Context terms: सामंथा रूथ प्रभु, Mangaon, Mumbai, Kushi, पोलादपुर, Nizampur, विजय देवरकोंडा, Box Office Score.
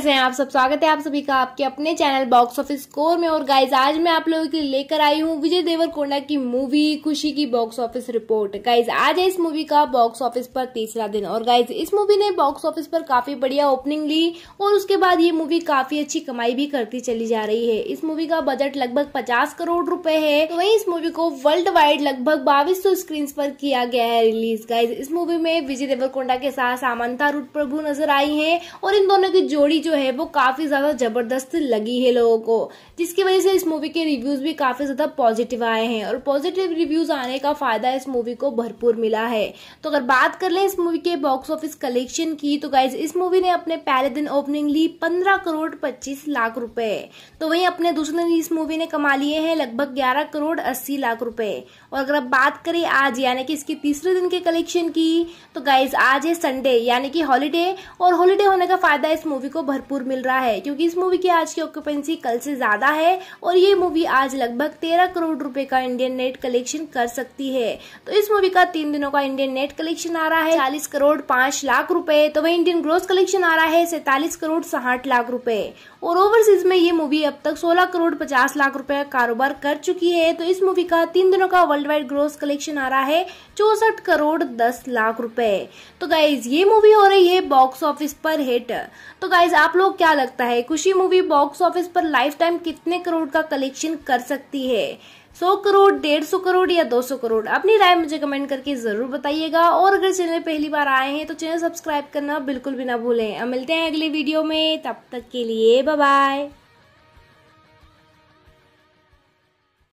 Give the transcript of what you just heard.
कैसे हैं आप सब। स्वागत है आप सभी का आपके अपने चैनल बॉक्स ऑफिस स्कोर में। और गाइज आज मैं आप लोगों के लिए लेकर आई हूँ विजय देवरकोंडा की मूवी खुशी की बॉक्स ऑफिस रिपोर्ट। गाइज आज है इस मूवी का बॉक्स ऑफिस पर तीसरा दिन। और गाइज इस मूवी ने बॉक्स ऑफिस पर काफी बढ़िया ओपनिंग ली और उसके बाद ये मूवी काफी अच्छी कमाई भी करती चली जा रही है। इस मूवी का बजट लगभग 50 करोड़ रूपये है। तो वही इस मूवी को वर्ल्ड वाइड लगभग 2200 स्क्रीन पर किया गया है रिलीज। गाइज इस मूवी में विजय देवरकोंडा के साथ सामंथा रूथ प्रभु नजर आई है और इन दोनों की जोड़ी जो है वो काफी ज्यादा जबरदस्त लगी है लोगों को, जिसकी वजह से इस मूवी के रिव्यूज भी काफी ज्यादा पॉजिटिव आए हैं। और पॉजिटिव रिव्यूज आने का फायदा इस मूवी को भरपूर मिला है। तो अगर बात कर लें इस मूवी के बॉक्स ऑफिस कलेक्शन की, तो गाइज इस मूवी ने अपने पहले दिन ओपनिंग ली 15 करोड़ 25 लाख रुपए। तो वहीं अपने दूसरे दिन इस मूवी ने कमा लिए हैं लगभग 11 करोड़ 80 लाख रुपए। और अगर आप बात करें आज यानी कि इसके तीसरे दिन के कलेक्शन की, तो गाइज आज है संडे यानी कि हॉलीडे, और हॉलीडे होने का फायदा इस मूवी को भरपूर मिल रहा है क्योंकि इस मूवी की आज की ऑक्यूपेंसी कल से ज्यादा है और ये मूवी आज लगभग 13 करोड़ रुपए का इंडियन नेट कलेक्शन कर सकती है। तो इस मूवी का 3 दिनों का इंडियन नेट कलेक्शन आ रहा है 40 करोड़ 5 लाख रुपए। तो वही इंडियन ग्रॉस कलेक्शन आ रहा है 47 करोड़ 60 लाख रुपए। और ओवरसीज में ये मूवी अब तक 16 करोड़ 50 लाख रुपए का कारोबार कर चुकी है। तो इस मूवी का 3 दिनों का वर्ल्ड वाइड ग्रॉस कलेक्शन आ रहा है 64 करोड़ 10 लाख रुपए। तो गाइज ये मूवी हो रही है बॉक्स ऑफिस पर हिट। तो गाइज आप लोग क्या लगता है खुशी मूवी बॉक्स ऑफिस पर लाइफ टाइम कितने करोड़ का कलेक्शन कर सकती है? 100 करोड़, 150 करोड़ या 200 करोड़? अपनी राय मुझे कमेंट करके जरूर बताइएगा। और अगर चैनल पहली बार आए हैं तो चैनल सब्सक्राइब करना बिल्कुल भी ना भूलें। अब मिलते हैं अगले वीडियो में, तब तक के लिए बाय बाय।